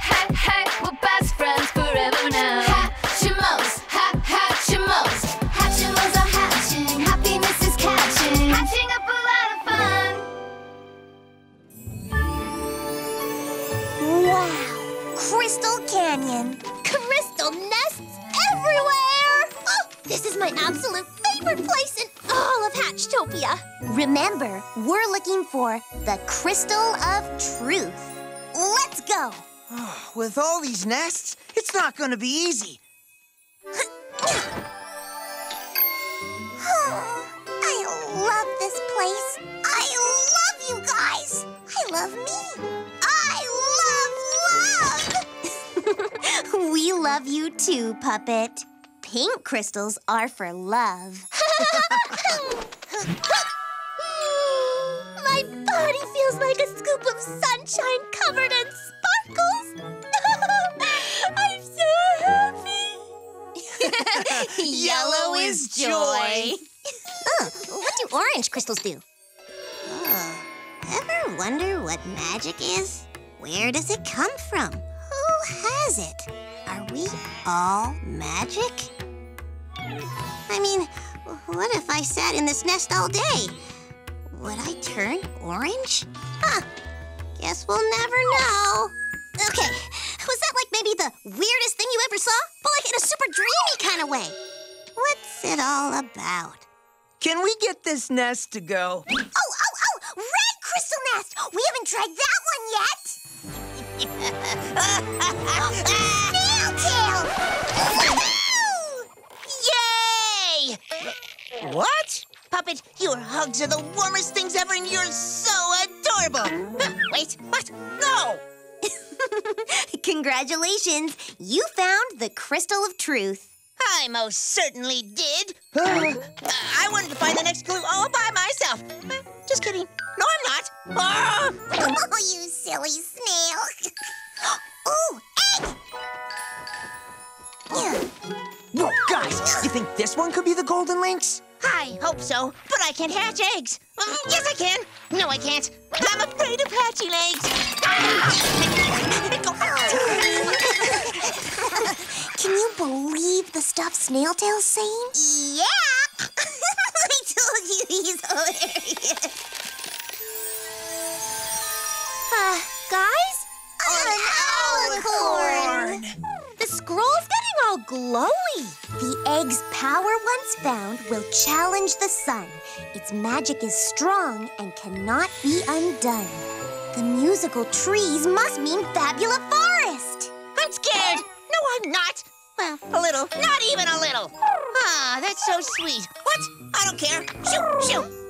hat, hat, we're best friends forever now. Hatchimals, hat, hatchimals. Hatchimals are hatching, happiness is catching. Hatching up a lot of fun. Wow, Crystal Canyon. Crystal nests everywhere. Oh, this is my absolute favorite place in all of Hatchtopia. Remember, we're looking for the Crystal of Truth. Let's go. Oh, with all these nests, it's not going to be easy. Oh, I love this place. I love you guys. I love me. I love love. We love you too, Puppet. Pink crystals are for love. My body feels like a scoop of sunshine covered in sparkles. I'm so happy. Yellow is joy. Oh, what do orange crystals do? Oh, ever wonder what magic is? Where does it come from? Who has it? Are we all magic? I mean, what if I sat in this nest all day? Would I turn orange? Huh. Guess we'll never know. Okay, was that like maybe the weirdest thing you ever saw? But like in a super dreamy kind of way. What's it all about? Can we get this nest to go? Oh, red crystal nest! We haven't tried that one yet! Tail! Woohoo! Yay! What? Puppet, your hugs are the warmest things ever, and you're so adorable. Wait, what? No! Congratulations, you found the Crystal of Truth. I most certainly did. I wanted to find the next clue all by myself. Just kidding. No, I'm not. Oh, you silly snail. Ooh, egg! Whoa, guys, you think this one could be the Golden Lynx? I hope so, but I can't hatch eggs. Yes, I can. No, I can't. I'm afraid of hatching eggs. Can you believe the stuff Snailtail's saying? Yeah. I told you he's hilarious. Guys? An alicorn! The scroll's getting all glowy. The egg's power once found will challenge the sun. Its magic is strong and cannot be undone. The musical trees must mean Fabula Forest. I'm scared. No, I'm not. Well, a little. Not even a little. Ah, that's so sweet. What? I don't care. Shoo, shoo.